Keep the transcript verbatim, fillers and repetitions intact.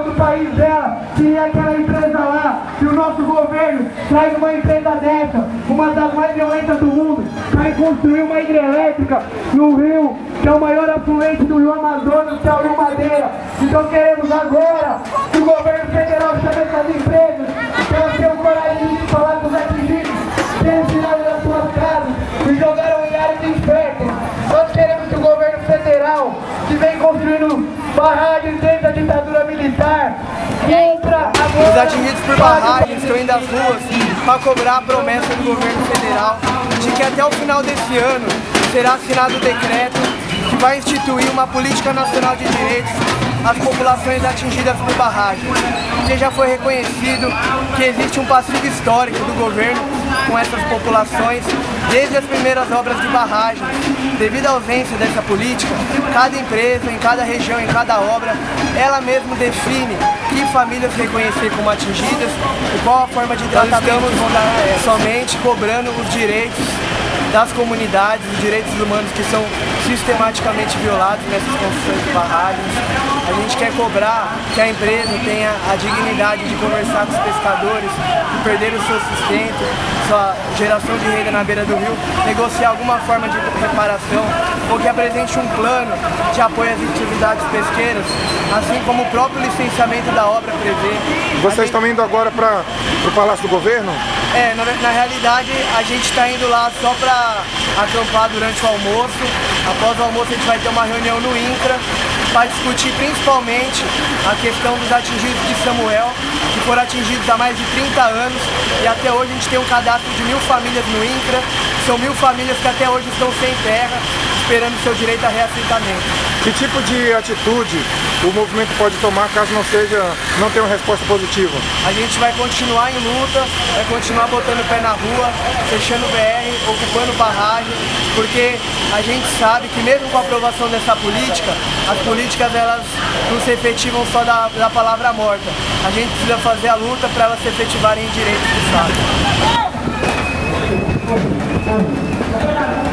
do país dela, se aquela empresa lá, se o nosso governo traz uma empresa dessa, uma das mais violentas do mundo, para construir uma hidrelétrica no rio, que é o maior afluente do rio Amazonas, que é o Rio Madeira. Então queremos agora que o governo federal chame essas empresas, que elas tenham coragem de falar com os atingidos, que eles tiraram das suas casas e jogaram em áreas inférteis. Nós queremos que o governo federal, que vem construindo barragens dentro da ditadura militar, INCRA agora... Os atingidos por barragens estão indo às ruas para cobrar a promessa do governo federal de que até o final desse ano será assinado o decreto que vai instituir uma política nacional de direitos às populações atingidas por barragens. Porque já foi reconhecido que existe um passivo histórico do governo com essas populações desde as primeiras obras de barragens. Devido à ausência dessa política, cada empresa, em cada região, em cada obra, ela mesma define que famílias reconhecer como atingidas e qual a forma de tratamento. Estamos somente cobrando os direitos das comunidades, os direitos humanos que são sistematicamente violados nessas construções de barragens. A gente quer cobrar que a empresa tenha a dignidade de conversar com os pescadores que perderam o seu sustento, sua geração de renda na beira do rio, negociar alguma forma de reparação ou que apresente um plano de apoio às atividades pesqueiras, assim como o próprio licenciamento da obra prevê. Vocês estão indo agora para o Palácio do Governo? É, na, na realidade a gente está indo lá só para acampar durante o almoço. Após o almoço a gente vai ter uma reunião no INCRA para discutir principalmente a questão dos atingidos de Samuel, que foram atingidos há mais de trinta anos e até hoje a gente tem um cadastro de mil famílias no INCRA. São mil famílias que até hoje estão sem terra, esperando seu direito a reassentamento. Que tipo de atitude o movimento pode tomar caso não seja, não tenha uma resposta positiva? A gente vai continuar em luta, vai continuar botando o pé na rua, fechando o B R, ocupando barragem, porque a gente sabe que mesmo com a aprovação dessa política, as políticas elas não se efetivam só da, da palavra morta. A gente precisa fazer a luta para elas se efetivarem em direitos do Estado.